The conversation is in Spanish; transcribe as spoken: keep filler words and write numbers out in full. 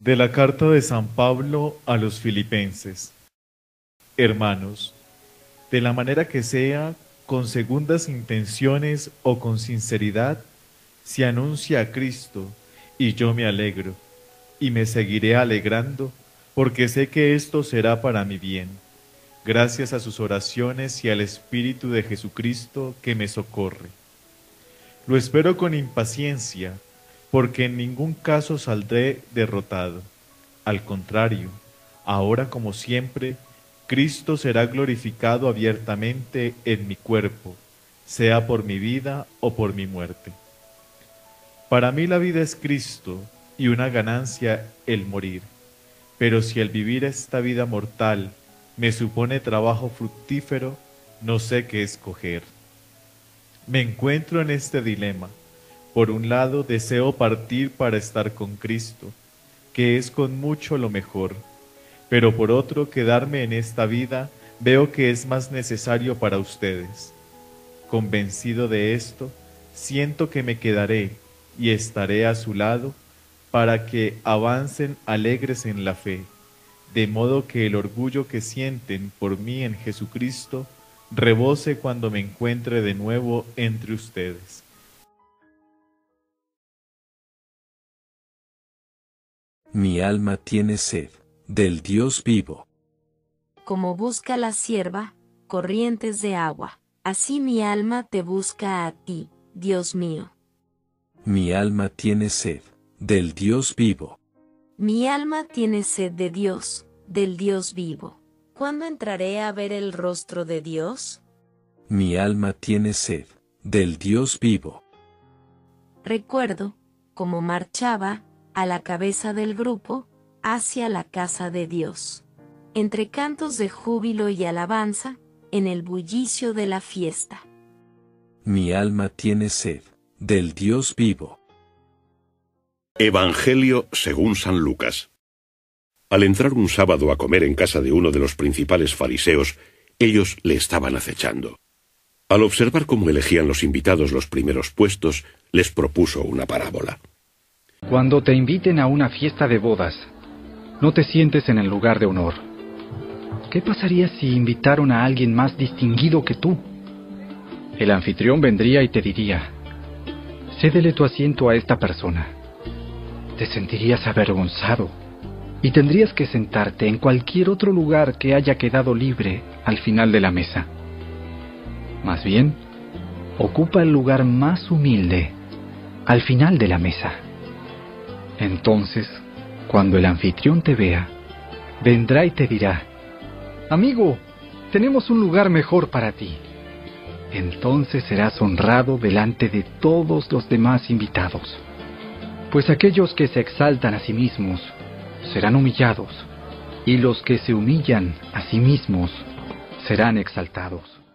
De la carta de San Pablo a los Filipenses. Hermanos, de la manera que sea, con segundas intenciones o con sinceridad, se anuncia a Cristo, y yo me alegro, y me seguiré alegrando, porque sé que esto será para mi bien, gracias a sus oraciones y al Espíritu de Jesucristo que me socorre. Lo espero con impaciencia, porque en ningún caso saldré derrotado. Al contrario, ahora como siempre, Cristo será glorificado abiertamente en mi cuerpo, sea por mi vida o por mi muerte. Para mí la vida es Cristo y una ganancia el morir, pero si el vivir esta vida mortal me supone trabajo fructífero, no sé qué escoger. Me encuentro en este dilema. Por un lado, deseo partir para estar con Cristo, que es con mucho lo mejor, pero por otro, quedarme en esta vida veo que es más necesario para ustedes. Convencido de esto, siento que me quedaré y estaré a su lado para que avancen alegres en la fe, de modo que el orgullo que sienten por mí en Jesucristo rebose cuando me encuentre de nuevo entre ustedes. Mi alma tiene sed del Dios vivo. Como busca la cierva corrientes de agua, así mi alma te busca a ti, Dios mío. Mi alma tiene sed del Dios vivo. Mi alma tiene sed de Dios, del Dios vivo. ¿Cuándo entraré a ver el rostro de Dios? Mi alma tiene sed del Dios vivo. Recuerdo cómo marchaba a la cabeza del grupo, hacia la casa de Dios. Entre cantos de júbilo y alabanza, en el bullicio de la fiesta. Mi alma tiene sed del Dios vivo. Evangelio según San Lucas. Al entrar un sábado a comer en casa de uno de los principales fariseos, ellos le estaban acechando. Al observar cómo elegían los invitados los primeros puestos, les propuso una parábola. Cuando te inviten a una fiesta de bodas, no te sientes en el lugar de honor. ¿Qué pasaría si invitaron a alguien más distinguido que tú? El anfitrión vendría y te diría: cédele tu asiento a esta persona. Te sentirías avergonzado y tendrías que sentarte en cualquier otro lugar que haya quedado libre al final de la mesa. Más bien, ocupa el lugar más humilde al final de la mesa. Entonces, cuando el anfitrión te vea, vendrá y te dirá: amigo, tenemos un lugar mejor para ti. Entonces serás honrado delante de todos los demás invitados, pues aquellos que se exaltan a sí mismos serán humillados, y los que se humillan a sí mismos serán exaltados.